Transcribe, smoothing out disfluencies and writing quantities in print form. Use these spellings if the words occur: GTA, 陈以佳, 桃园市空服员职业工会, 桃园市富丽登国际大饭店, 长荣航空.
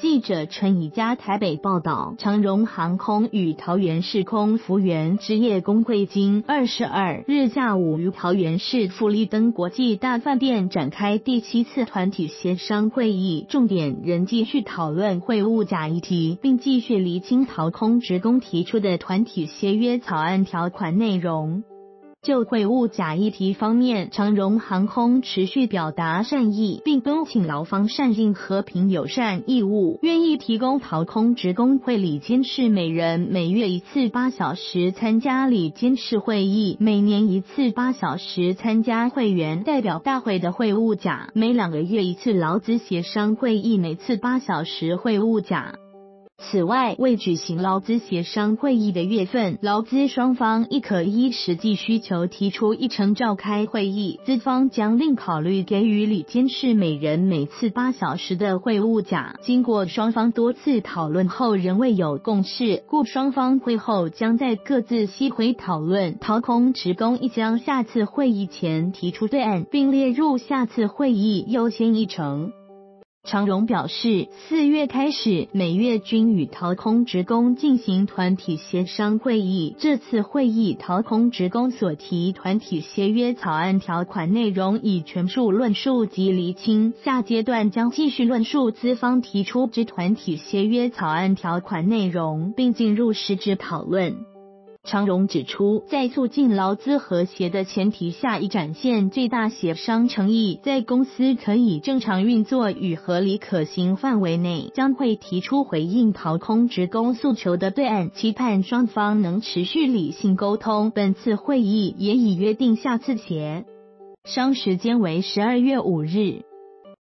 记者陈以佳台北报道，长荣航空与桃园市空服员职业工会经22日下午于桃园市富丽登国际大饭店展开第7次团体协商会议，重点仍继续讨论会物价议题，并继续厘清桃空职工提出的团体协约草案条款内容。就会物假议题方面，长荣航空持续表达善意，并恭请劳方善尽和平友善义务，愿意提供桃空职工会理监事每人每月1次8小时参加理监事会议，每年1次8小时参加会员代表大会的会物假，每2个月1次劳资协商会议，每次8小时会物假。此外，为举行劳资协商会议的月份，劳资双方亦可依实际需求提出议程召开会议，资方将另考虑给予理监事每人每次8小时的会务假。经过双方多次讨论后仍未有共识，故双方会后将在各自席回讨论。桃空职工亦将下次会议前提出对案，并列入下次会议优先议程。长荣表示，4月开始，每月均与桃空职工进行团体协商会议。这次会议，桃空职工所提团体协约草案条款内容已全数论述及厘清，下阶段将继续论述资方提出之团体协约草案条款内容，并进入实质讨论。长荣指出，在促进劳资和谐的前提下，以展现最大协商诚意，在公司可以正常运作与合理可行范围内，将会提出回应桃空职工诉求的对案，期盼双方能持续理性沟通。本次会议也已约定下次协商时间为12月5日。